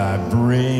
I bring.